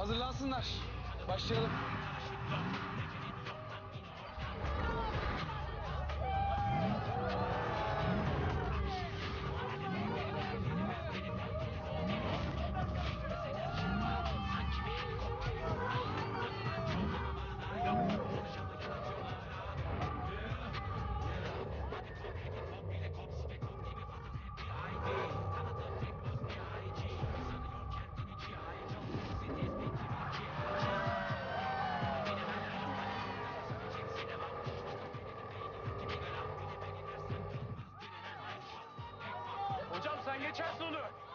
Hazırlansınlar. Başlayalım. Hocam sen geçersin onu.